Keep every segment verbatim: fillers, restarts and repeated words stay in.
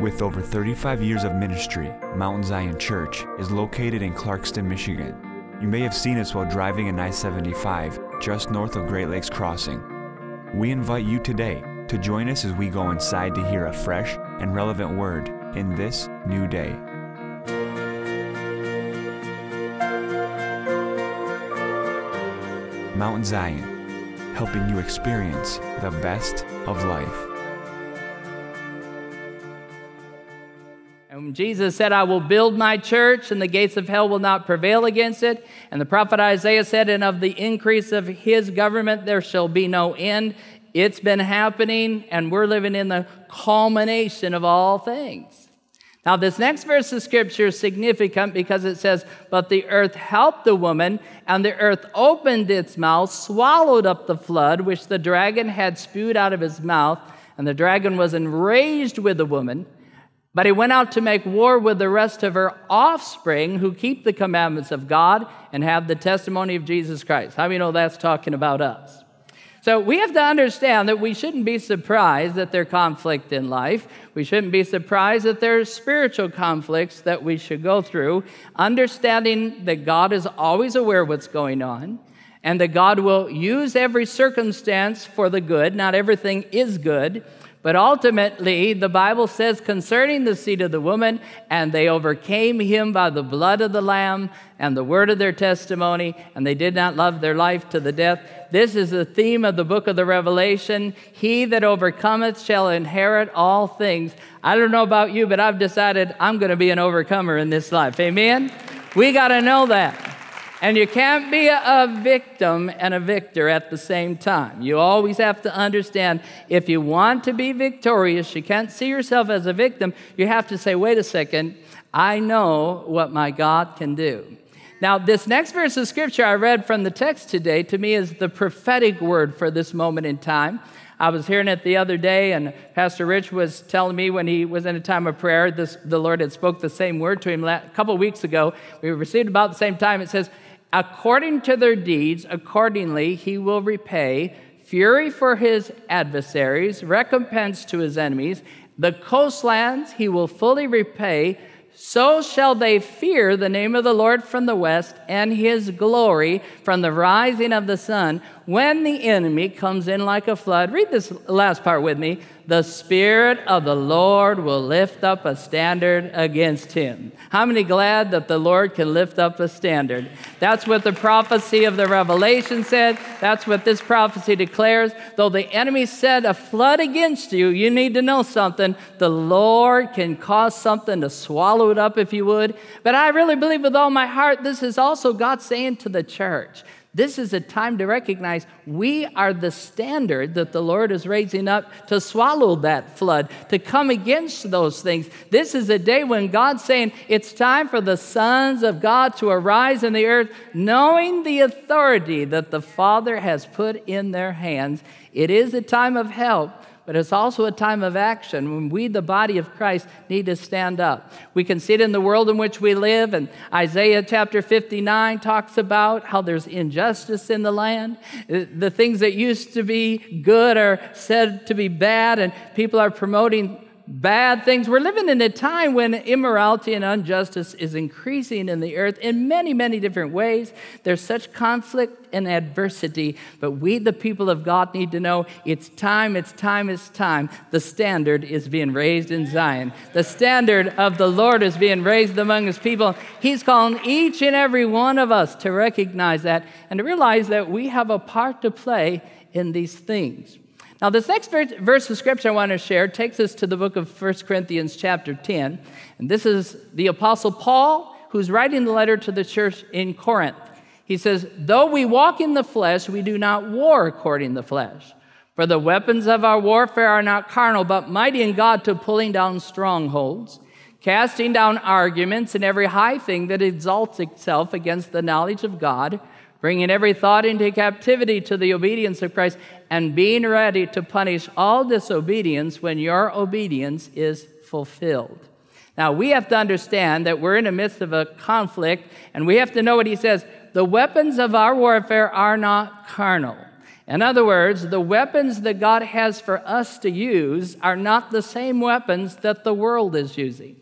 With over thirty-five years of ministry, Mount Zion Church is located in Clarkston, Michigan. You may have seen us while driving in I seventy-five just north of Great Lakes Crossing. We invite you today to join us as we go inside to hear a fresh and relevant word in this new day. Mount Zion, helping you experience the best of life. Jesus said, I will build my church, and the gates of hell will not prevail against it. And the prophet Isaiah said, and of the increase of his government there shall be no end. It's been happening, and we're living in the culmination of all things. Now, this next verse of Scripture is significant because it says, but the earth helped the woman, and the earth opened its mouth, swallowed up the flood, which the dragon had spewed out of his mouth. And the dragon was enraged with the woman, but he went out to make war with the rest of her offspring who keep the commandments of God and have the testimony of Jesus Christ. How do you know that's talking about us? So we have to understand that we shouldn't be surprised at their conflict in life. We shouldn't be surprised that there are spiritual conflicts that we should go through, understanding that God is always aware of what's going on and that God will use every circumstance for the good. Not everything is good. But ultimately, the Bible says concerning the seed of the woman, and they overcame him by the blood of the Lamb and the word of their testimony, and they did not love their life to the death. This is the theme of the book of the Revelation. He that overcometh shall inherit all things. I don't know about you, but I've decided I'm going to be an overcomer in this life. Amen? We got to know that. And you can't be a victim and a victor at the same time. You always have to understand, if you want to be victorious, you can't see yourself as a victim. You have to say, wait a second, I know what my God can do. Now, this next verse of Scripture I read from the text today, to me, is the prophetic word for this moment in time. I was hearing it the other day, and Pastor Rich was telling me when he was in a time of prayer, this, the Lord had spoke the same word to him a couple of weeks ago. We received about the same time. It says, according to their deeds, accordingly he will repay fury for his adversaries, recompense to his enemies. The coastlands he will fully repay. So shall they fear the name of the Lord from the west, and his glory from the rising of the sun, when the enemy comes in like a flood. Read this last part with me. The Spirit of the Lord will lift up a standard against him. How many glad that the Lord can lift up a standard? That's what the prophecy of the Revelation said. That's what this prophecy declares. Though the enemy said a flood against you, you need to know something. The Lord can cause something to swallow it up, if you would. But I really believe with all my heart, this is also God saying to the church. This is a time to recognize we are the standard that the Lord is raising up to swallow that flood, to come against those things. This is a day when God's saying it's time for the sons of God to arise in the earth, knowing the authority that the Father has put in their hands. It is a time of help, but it's also a time of action when we, the body of Christ, need to stand up. We can see it in the world in which we live. And Isaiah chapter fifty-nine talks about how there's injustice in the land. The things that used to be good are said to be bad, and people are promoting bad things. We're living in a time when immorality and injustice is increasing in the earth in many, many different ways. There's such conflict and adversity, but we, the people of God, need to know it's time, it's time, it's time. The standard is being raised in Zion. The standard of the Lord is being raised among his people. He's calling each and every one of us to recognize that and to realize that we have a part to play in these things. Now, this next verse of Scripture I want to share takes us to the book of First Corinthians chapter ten. And this is the Apostle Paul, who's writing the letter to the church in Corinth. He says, though we walk in the flesh, we do not war according to the flesh. For the weapons of our warfare are not carnal, but mighty in God to pulling down strongholds, casting down arguments and every high thing that exalts itself against the knowledge of God, bringing every thought into captivity to the obedience of Christ, and being ready to punish all disobedience when your obedience is fulfilled. Now, we have to understand that we're in the midst of a conflict, and we have to know what he says. The weapons of our warfare are not carnal. In other words, the weapons that God has for us to use are not the same weapons that the world is using.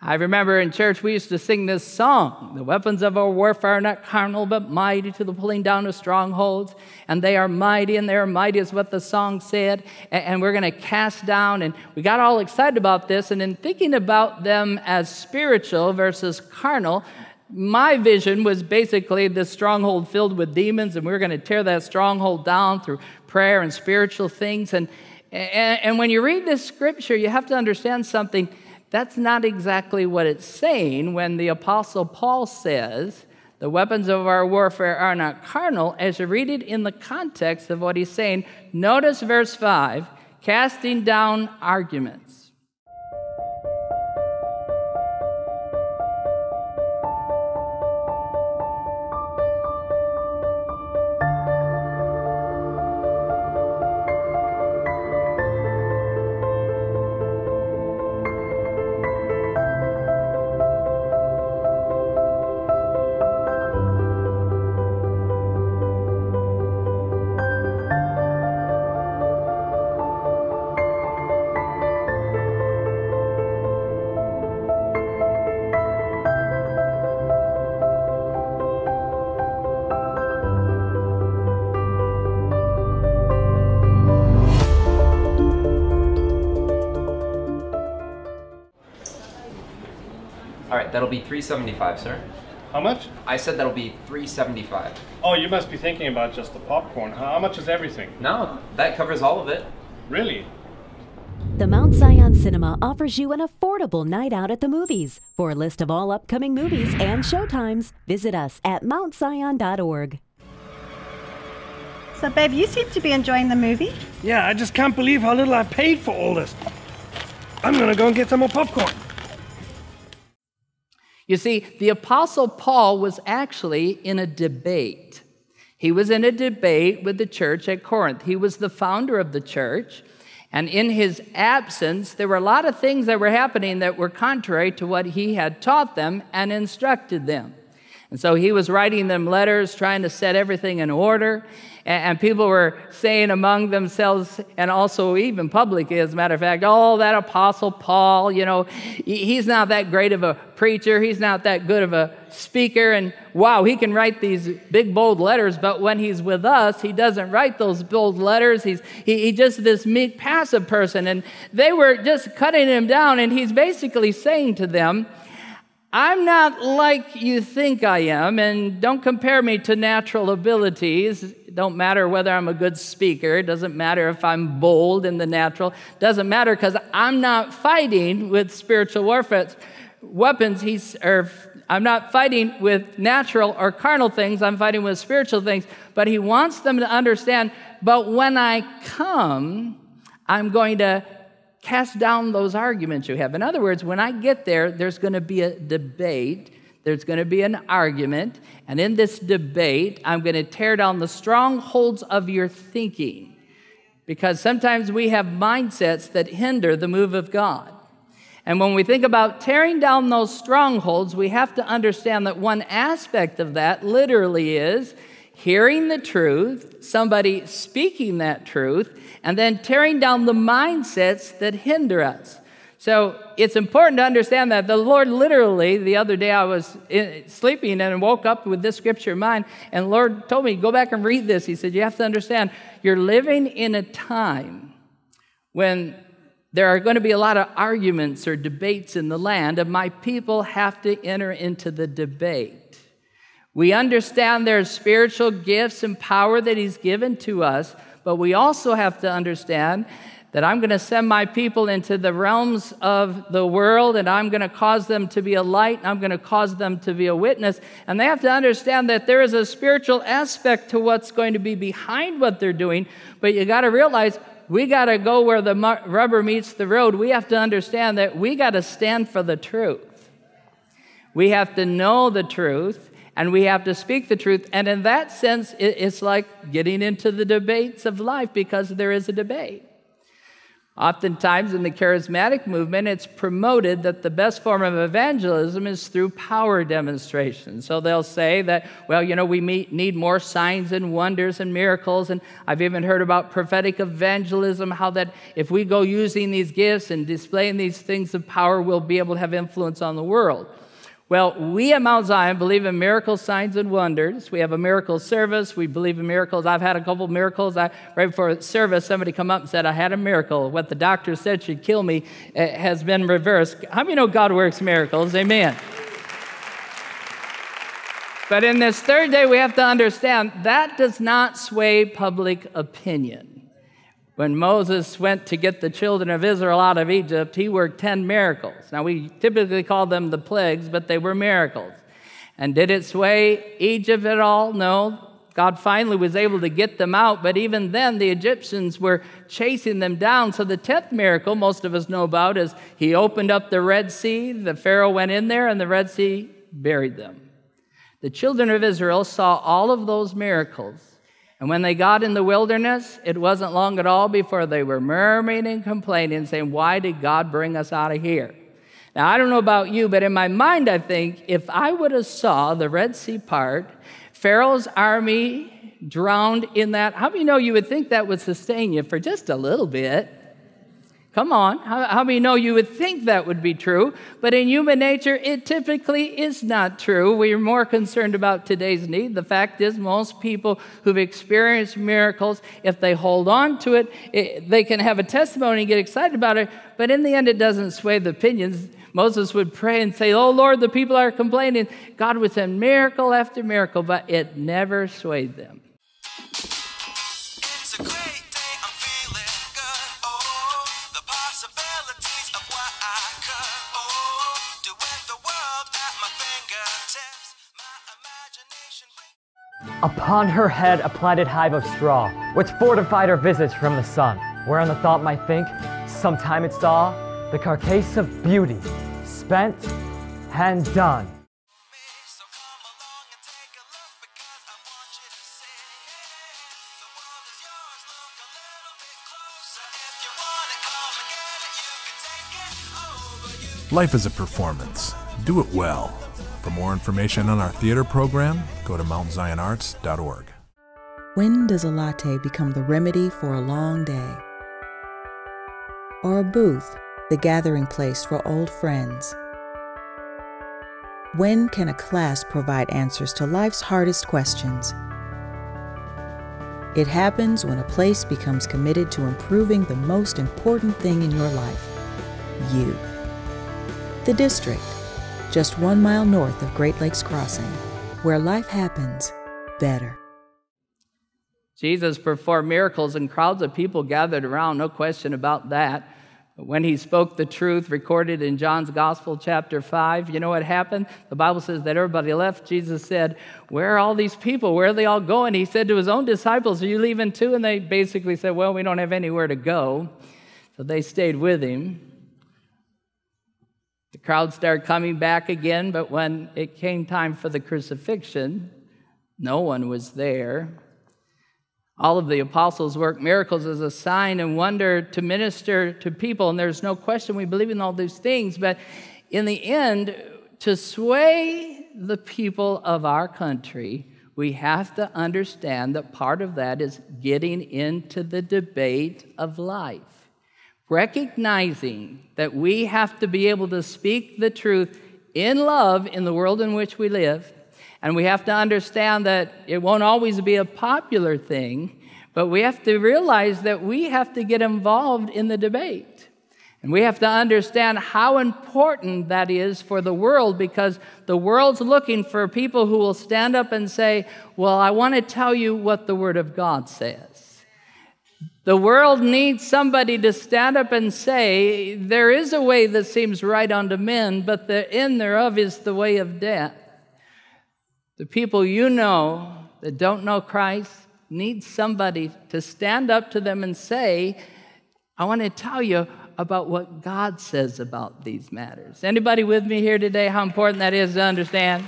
I remember in church we used to sing this song, "The weapons of our warfare are not carnal, but mighty to the pulling down of strongholds." And they are mighty, and they are mighty is what the song said. And we're going to cast down. And we got all excited about this. And in thinking about them as spiritual versus carnal, my vision was basically this stronghold filled with demons, and we were going to tear that stronghold down through prayer and spiritual things. And, and, and when you read this scripture, you have to understand something. That's not exactly what it's saying when the Apostle Paul says, the weapons of our warfare are not carnal, as you read it in the context of what he's saying. Notice verse five, casting down arguments. That'll be three seventy-five, sir. How much? I said that'll be three seventy-five. Oh, you must be thinking about just the popcorn. How much is everything? No, that covers all of it. Really? The Mount Zion Cinema offers you an affordable night out at the movies. For a list of all upcoming movies and showtimes, visit us at mount zion dot org. So, babe, you seem to be enjoying the movie. Yeah, I just can't believe how little I paid for all this. I'm gonna go and get some more popcorn. You see, the Apostle Paul was actually in a debate. He was in a debate with the church at Corinth. He was the founder of the church, and in his absence, there were a lot of things that were happening that were contrary to what he had taught them and instructed them. And so he was writing them letters, trying to set everything in order, and people were saying among themselves, and also even publicly, as a matter of fact, "Oh, that Apostle Paul, you know, he's not that great of a preacher, he's not that good of a speaker, and wow, he can write these big, bold letters, but when he's with us, he doesn't write those bold letters, he's he, he just this meek, passive person." And they were just cutting him down, and he's basically saying to them, "I'm not like you think I am, and don't compare me to natural abilities. It don't matter whether I'm a good speaker. It doesn't matter if I'm bold in the natural. It doesn't matter because I'm not fighting with spiritual warfare weapons. He's, or I'm not fighting with natural or carnal things. I'm fighting with spiritual things." But he wants them to understand, but when I come, I'm going to cast down those arguments you have. In other words, when I get there, there's going to be a debate. There's going to be an argument. And in this debate, I'm going to tear down the strongholds of your thinking. Because sometimes we have mindsets that hinder the move of God. And when we think about tearing down those strongholds, we have to understand that one aspect of that literally is hearing the truth, somebody speaking that truth, and then tearing down the mindsets that hinder us. So it's important to understand that. The Lord literally, the other day I was in, sleeping and woke up with this scripture in mind, and the Lord told me, go back and read this. He said, you have to understand, you're living in a time when there are going to be a lot of arguments or debates in the land, and my people have to enter into the debate. We understand there's spiritual gifts and power that he's given to us, but we also have to understand that I'm going to send my people into the realms of the world, and I'm going to cause them to be a light, and I'm going to cause them to be a witness. And they have to understand that there is a spiritual aspect to what's going to be behind what they're doing, but you got to realize we got to go where the rubber meets the road. We have to understand that we got to stand for the truth. We have to know the truth. And we have to speak the truth. And in that sense, it's like getting into the debates of life because there is a debate. Oftentimes in the charismatic movement, it's promoted that the best form of evangelism is through power demonstrations. So they'll say that, well, you know, we need more signs and wonders and miracles. And I've even heard about prophetic evangelism, how that if we go using these gifts and displaying these things of power, we'll be able to have influence on the world. Well, we at Mount Zion believe in miracles, signs, and wonders. We have a miracle service. We believe in miracles. I've had a couple of miracles. I, right before service, somebody come up and said, I had a miracle. What the doctor said should kill me has been reversed. How many know God works miracles? Amen. But in this third day, we have to understand that does not sway public opinion. When Moses went to get the children of Israel out of Egypt, he worked ten miracles. Now, we typically call them the plagues, but they were miracles. And did it sway Egypt at all? No. God finally was able to get them out, but even then, the Egyptians were chasing them down. So the tenth miracle most of us know about is he opened up the Red Sea, the Pharaoh went in there, and the Red Sea buried them. The children of Israel saw all of those miracles. And when they got in the wilderness, it wasn't long at all before they were murmuring and complaining, saying, why did God bring us out of here? Now, I don't know about you, but in my mind, I think, if I would have saw the Red Sea part, Pharaoh's army drowned in that, how many know you would think that would sustain you for just a little bit? Come on. How, how many know you would think that would be true? But in human nature, it typically is not true. We're more concerned about today's need. The fact is, most people who've experienced miracles, if they hold on to it, it they can have a testimony and get excited about it. But in the end, it doesn't sway the opinions. Moses would pray and say, oh, Lord, the people are complaining. God would send miracle after miracle, but it never swayed them. It's a great Upon her head a plaited hive of straw, which fortified her visage from the sun, whereon the thought might think, sometime it saw the carcase of beauty, spent and done. Life is a performance. Do it well. For more information on our theater program, go to Mount Zion Arts dot org. When does a latte become the remedy for a long day? Or a booth, the gathering place for old friends? When can a class provide answers to life's hardest questions? It happens when a place becomes committed to improving the most important thing in your life, you. The District. Just one mile north of Great Lakes Crossing, where life happens better. Jesus performed miracles and crowds of people gathered around, no question about that. When he spoke the truth recorded in John's Gospel, chapter five, you know what happened? The Bible says that everybody left. Jesus said, where are all these people? Where are they all going? He said to his own disciples, are you leaving too? And they basically said, well, we don't have anywhere to go. So they stayed with him. The crowd started coming back again, but when it came time for the crucifixion, no one was there. All of the apostles worked miracles as a sign and wonder to minister to people, and there's no question we believe in all these things, but in the end, to sway the people of our country, we have to understand that part of that is getting into the debate of life. Recognizing that we have to be able to speak the truth in love in the world in which we live. And we have to understand that it won't always be a popular thing, but we have to realize that we have to get involved in the debate. And we have to understand how important that is for the world, because the world's looking for people who will stand up and say, well, I want to tell you what the Word of God says. The world needs somebody to stand up and say, there is a way that seems right unto men, but the end thereof is the way of death. The people you know that don't know Christ need somebody to stand up to them and say, I want to tell you about what God says about these matters. Anybody with me here today, how important that is to understand?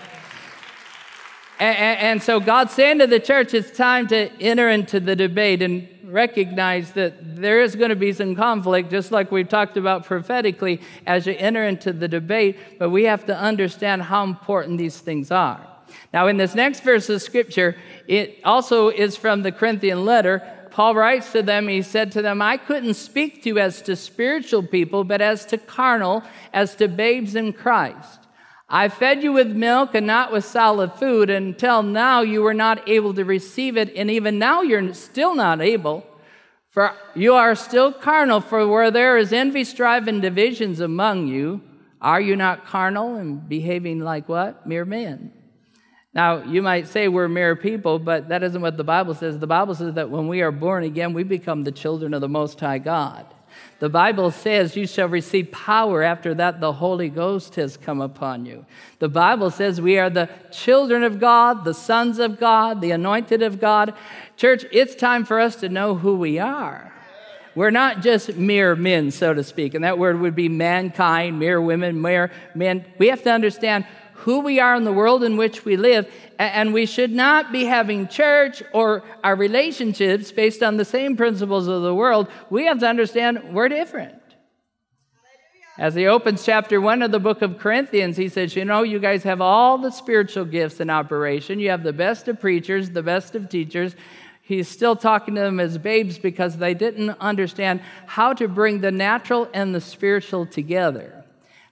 And, and, and so God's saying to the church, it's time to enter into the debate and recognize that there is going to be some conflict, just like we've talked about prophetically, as you enter into the debate. But we have to understand how important these things are. Now, in this next verse of Scripture, it also is from the Corinthian letter. Paul writes to them, he said to them, I couldn't speak to you as to spiritual people, but as to carnal, as to babes in Christ. I fed you with milk and not with solid food, until now you were not able to receive it, and even now you're still not able, for you are still carnal, for where there is envy, strife, and divisions among you, are you not carnal and behaving like what? Mere men. Now, you might say we're mere people, but that isn't what the Bible says. The Bible says that when we are born again, we become the children of the Most High God. The Bible says you shall receive power. After that, the Holy Ghost has come upon you. The Bible says we are the children of God, the sons of God, the anointed of God. Church, it's time for us to know who we are. We're not just mere men, so to speak. And that word would be mankind, mere women, mere men. We have to understand who we are in the world in which we live, and we should not be having church or our relationships based on the same principles of the world. We have to understand we're different. As he opens chapter one of the book of Corinthians, he says, you know, you guys have all the spiritual gifts in operation. You have the best of preachers, the best of teachers. He's still talking to them as babes because they didn't understand how to bring the natural and the spiritual together.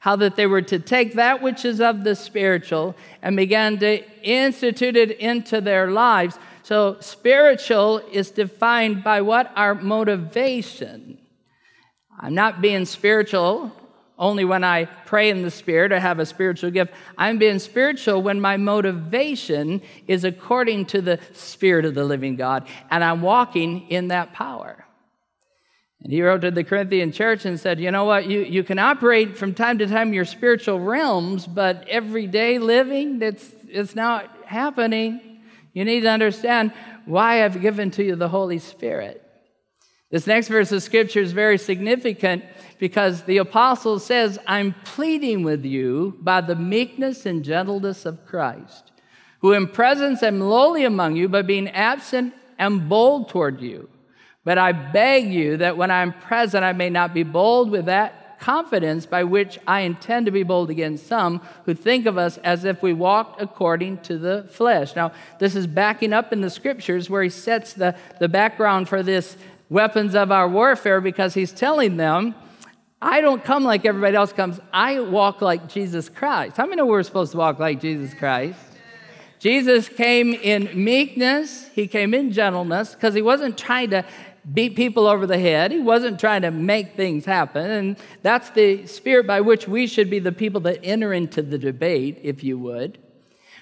How that they were to take that which is of the spiritual and began to institute it into their lives. So spiritual is defined by what? Our motivation. I'm not being spiritual only when I pray in the Spirit or have a spiritual gift. I'm being spiritual when my motivation is according to the Spirit of the living God, and I'm walking in that power. And he wrote to the Corinthian church and said, you know what, you, you can operate from time to time in your spiritual realms, but everyday living, it's, it's not happening. You need to understand why I've given to you the Holy Spirit. This next verse of Scripture is very significant because the apostle says, I'm pleading with you by the meekness and gentleness of Christ, who in presence am lowly among you, but being absent am bold toward you. But I beg you that when I am present, I may not be bold with that confidence by which I intend to be bold against some who think of us as if we walked according to the flesh. Now, this is backing up in the Scriptures where he sets the, the background for this weapons of our warfare, because he's telling them, I don't come like everybody else comes. I walk like Jesus Christ. How many know we're supposed to walk like Jesus Christ? Jesus came in meekness. He came in gentleness because he wasn't trying to beat people over the head. He wasn't trying to make things happen. And that's the spirit by which we should be the people that enter into the debate, if you would.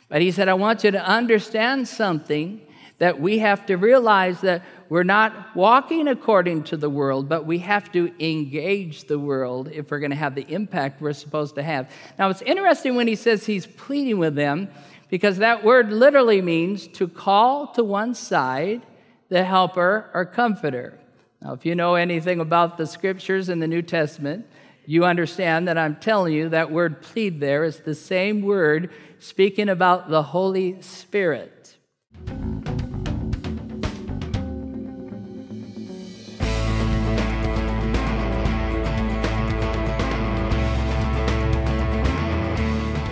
But he said, I want you to understand something, that we have to realize that we're not walking according to the world, but we have to engage the world if we're going to have the impact we're supposed to have. Now, it's interesting when he says he's pleading with them, because that word literally means to call to one side the helper or comforter. Now, if you know anything about the Scriptures in the New Testament, you understand that I'm telling you that word plead there is the same word speaking about the Holy Spirit.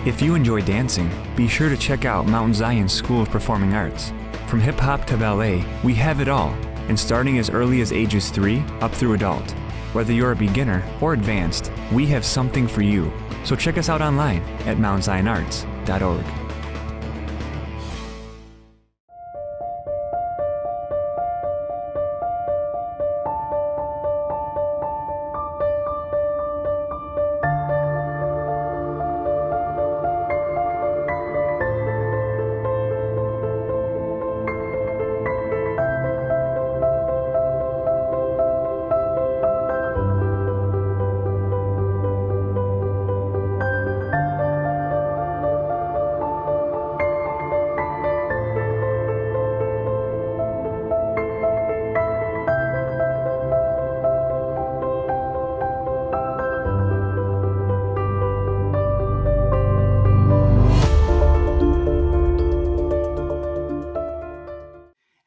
If you enjoy dancing, be sure to check out Mount Zion School of Performing Arts. From hip-hop to ballet, we have it all, and starting as early as ages three up through adult. Whether you're a beginner or advanced, we have something for you. So check us out online at mount zion arts dot org.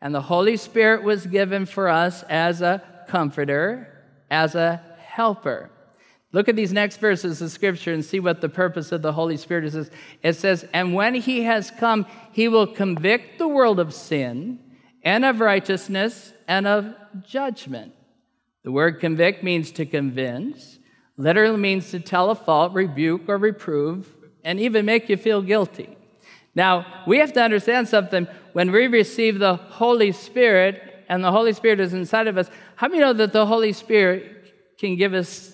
And the Holy Spirit was given for us as a comforter, as a helper. Look at these next verses of Scripture and see what the purpose of the Holy Spirit is. It says, and when he has come, he will convict the world of sin and of righteousness and of judgment. The word convict means to convince. Literally means to tell a fault, rebuke, or reprove, and even make you feel guilty. Now, we have to understand something. When we receive the Holy Spirit, and the Holy Spirit is inside of us, how many know that the Holy Spirit can give us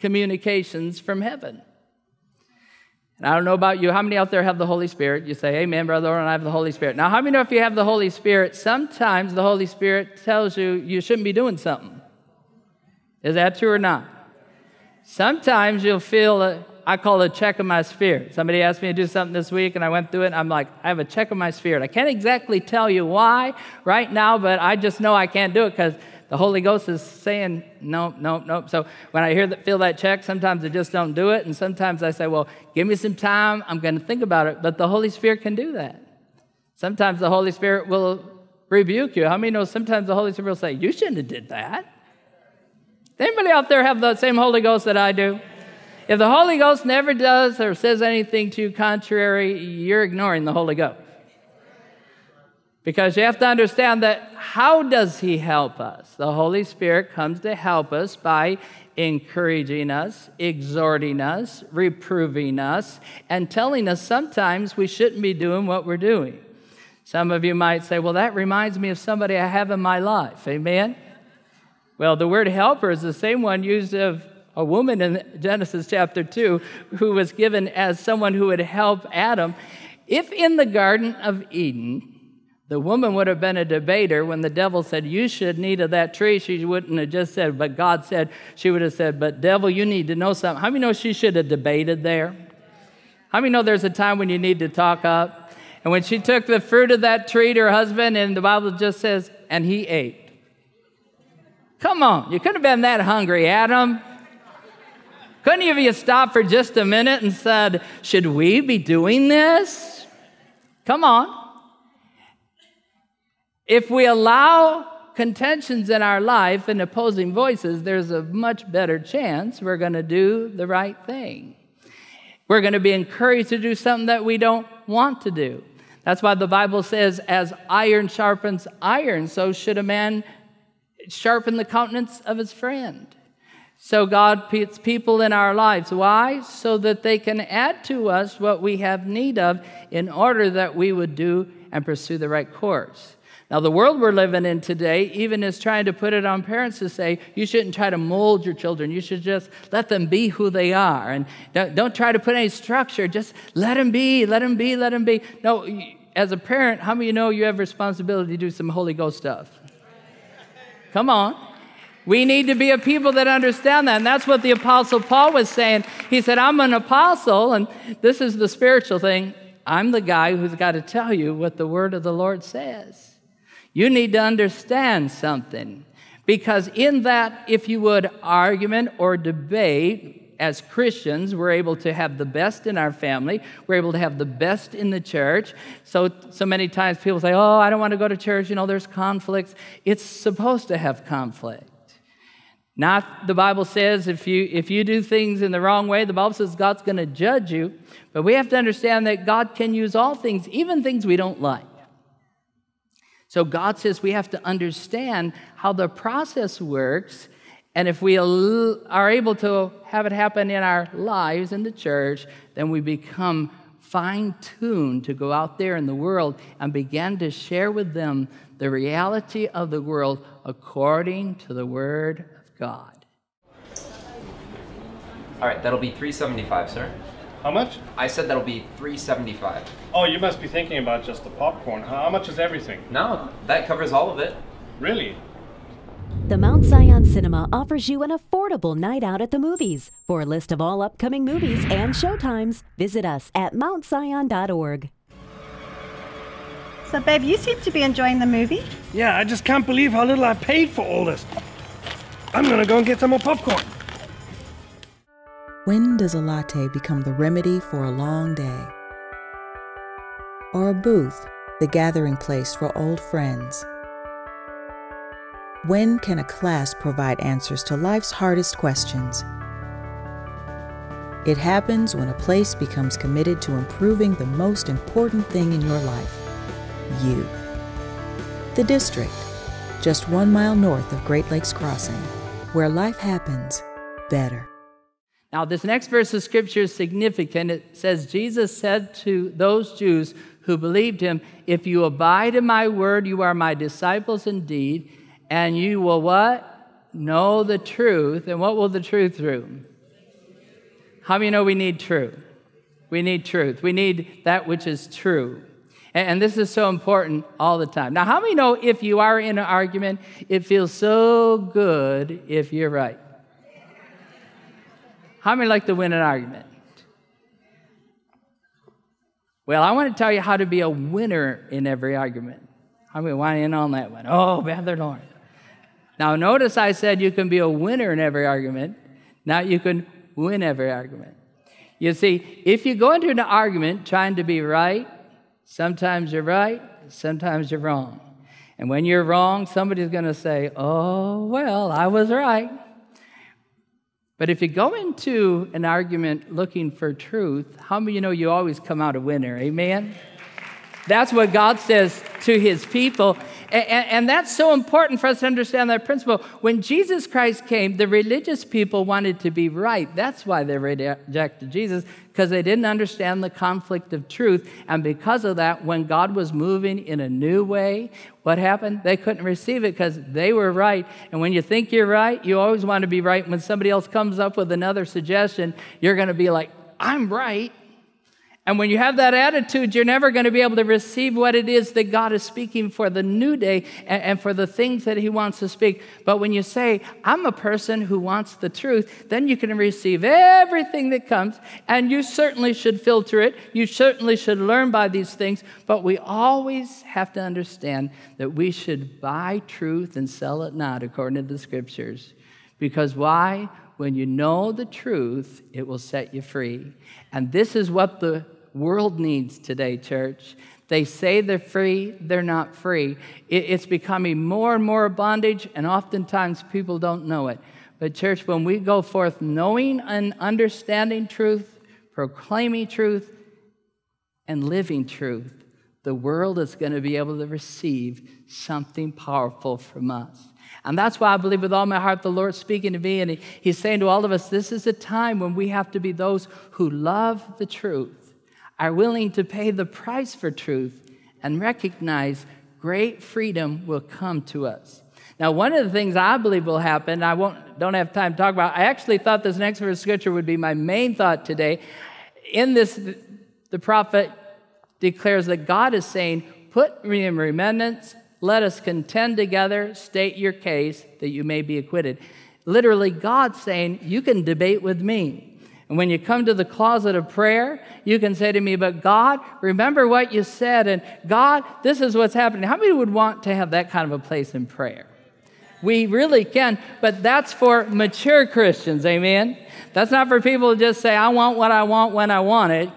communications from heaven? And I don't know about you, how many out there have the Holy Spirit? You say, amen, Brother Oren, I have the Holy Spirit. Now, how many know if you have the Holy Spirit, sometimes the Holy Spirit tells you you shouldn't be doing something? Is that true or not? Sometimes you'll feel, a, I call it a check of my spirit. Somebody asked me to do something this week, and I went through it, and I'm like, I have a check of my spirit. I can't exactly tell you why right now, but I just know I can't do it because the Holy Ghost is saying, nope, nope, nope. So when I hear that, feel that check, sometimes I just don't do it. And sometimes I say, well, give me some time. I'm going to think about it. But the Holy Spirit can do that. Sometimes the Holy Spirit will rebuke you. How many know sometimes the Holy Spirit will say, you shouldn't have did that? Does anybody out there have the same Holy Ghost that I do? If the Holy Ghost never does or says anything to you contrary, you're ignoring the Holy Ghost. Because you have to understand that how does he help us? The Holy Spirit comes to help us by encouraging us, exhorting us, reproving us, and telling us sometimes we shouldn't be doing what we're doing. Some of you might say, well, that reminds me of somebody I have in my life. Amen? Well, the word helper is the same one used of a woman in Genesis chapter two who was given as someone who would help Adam. If in the Garden of Eden, the woman would have been a debater when the devil said, you shouldn't eat of that tree. She wouldn't have just said, but God said. She would have said, but devil, you need to know something. How many know she should have debated there? How many know there's a time when you need to talk up? And when she took the fruit of that tree to her husband, and the Bible just says, and he ate. Come on, you couldn't have been that hungry, Adam. Couldn't you have stopped for just a minute and said, should we be doing this? Come on. If we allow contentions in our life and opposing voices, there's a much better chance we're going to do the right thing. We're going to be encouraged to do something that we don't want to do. That's why the Bible says, as iron sharpens iron, so should a man sharpen the countenance of his friend. So God puts people in our lives. Why? So that they can add to us what we have need of in order that we would do and pursue the right course. Now, the world we're living in today even is trying to put it on parents to say, you shouldn't try to mold your children. You should just let them be who they are. And don't, don't try to put any structure. Just let them be, let them be, let them be. No, as a parent, how many of you know you have responsibility to do some Holy Ghost stuff? Come on. We need to be a people that understand that. And that's what the Apostle Paul was saying. He said, I'm an apostle, and this is the spiritual thing. I'm the guy who's got to tell you what the word of the Lord says. You need to understand something, because in that, if you would, argument or debate, as Christians, we're able to have the best in our family. We're able to have the best in the church. So, so many times people say, oh, I don't want to go to church. You know, there's conflicts. It's supposed to have conflict. Not, the Bible says, if you, if you do things in the wrong way, the Bible says God's going to judge you. But we have to understand that God can use all things, even things we don't like. So God says we have to understand how the process works, and if we are able to have it happen in our lives in the church, then we become fine-tuned to go out there in the world and begin to share with them the reality of the world according to the Word of God. All right, that'll be three seventy-five, sir. How much? I said that'll be three seventy-five. Oh, you must be thinking about just the popcorn. How much is everything? No, that covers all of it. Really? The Mount Zion Cinema offers you an affordable night out at the movies. For a list of all upcoming movies and showtimes, visit us at mount zion dot org. So, babe, you seem to be enjoying the movie. Yeah, I just can't believe how little I paid for all this. I'm gonna go and get some more popcorn. When does a latte become the remedy for a long day? Or a booth, the gathering place for old friends? When can a class provide answers to life's hardest questions? It happens when a place becomes committed to improving the most important thing in your life, you. The District, just one mile north of Great Lakes Crossing, where life happens better. Now, this next verse of Scripture is significant. It says, Jesus said to those Jews who believed him, "If you abide in my word, you are my disciples indeed, and you will what? Know the truth." And what will the truth do? How many know we need truth? We need truth. We need that which is true. And this is so important all the time. Now, how many know if you are in an argument, it feels so good if you're right? How many like to win an argument? Well, I want to tell you how to be a winner in every argument. How many want in on that one? Oh, Brother Lord. Now, notice I said you can be a winner in every argument. Now you can win every argument. You see, if you go into an argument trying to be right, sometimes you're right, sometimes you're wrong. And when you're wrong, somebody's going to say, "Oh, well, I was right." But if you go into an argument looking for truth, how many of you know you always come out a winner? Amen? That's what God says to his people. And, and, and that's so important for us to understand that principle. When Jesus Christ came, the religious people wanted to be right. That's why they rejected Jesus, because they didn't understand the conflict of truth. And because of that, when God was moving in a new way, what happened? They couldn't receive it because they were right. And when you think you're right, you always want to be right. When somebody else comes up with another suggestion, you're going to be like, "I'm right." And when you have that attitude, you're never going to be able to receive what it is that God is speaking for the new day and for the things that he wants to speak. But when you say, "I'm a person who wants the truth," then you can receive everything that comes. And you certainly should filter it. You certainly should learn by these things. But we always have to understand that we should buy truth and sell it not, according to the Scriptures. Because why? When you know the truth, it will set you free. And this is what the world needs today, church. They say they're free, they're not free. It's becoming more and more bondage, and oftentimes people don't know it. But church, when we go forth knowing and understanding truth, proclaiming truth, and living truth, the world is going to be able to receive something powerful from us. And that's why I believe with all my heart the Lord's speaking to me, and he, he's saying to all of us, this is a time when we have to be those who love the truth, are willing to pay the price for truth, and recognize great freedom will come to us. Now, one of the things I believe will happen, I won't, don't have time to talk about, I actually thought this next verse of Scripture would be my main thought today. In this, the prophet declares that God is saying, "Put me in remembrance. Let us contend together, state your case that you may be acquitted." Literally, God's saying, "You can debate with me." And when you come to the closet of prayer, you can say to me, "But God, remember what you said, and God, this is what's happening." How many would want to have that kind of a place in prayer? We really can, but that's for mature Christians, amen? That's not for people who just say, "I want what I want when I want it."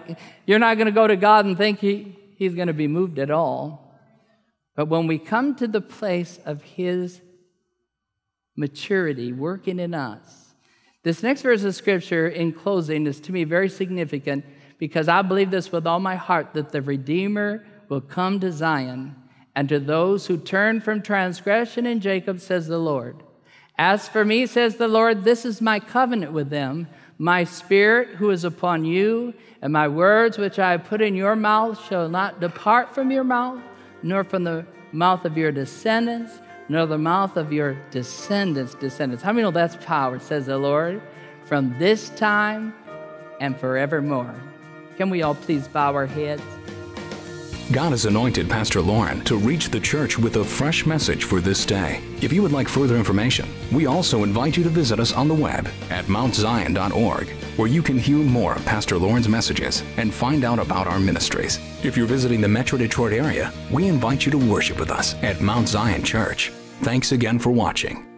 You're not going to go to God and think he, he's going to be moved at all. But when we come to the place of his maturity working in us, this next verse of Scripture in closing is to me very significant, because I believe this with all my heart, that the Redeemer will come to Zion, and to those who turn from transgression in Jacob, says the Lord. "As for me, says the Lord, this is my covenant with them. My spirit who is upon you, and my words which I have put in your mouth shall not depart from your mouth, nor from the mouth of your descendants, nor the mouth of your descendants' descendants." How many know that's power, says the Lord, from this time and forevermore. Can we all please bow our heads? God has anointed Pastor Lauren to reach the church with a fresh message for this day. If you would like further information, we also invite you to visit us on the web at mount zion dot org, where you can hear more of Pastor Lauren's messages and find out about our ministries. If you're visiting the Metro Detroit area, we invite you to worship with us at Mount Zion Church. Thanks again for watching.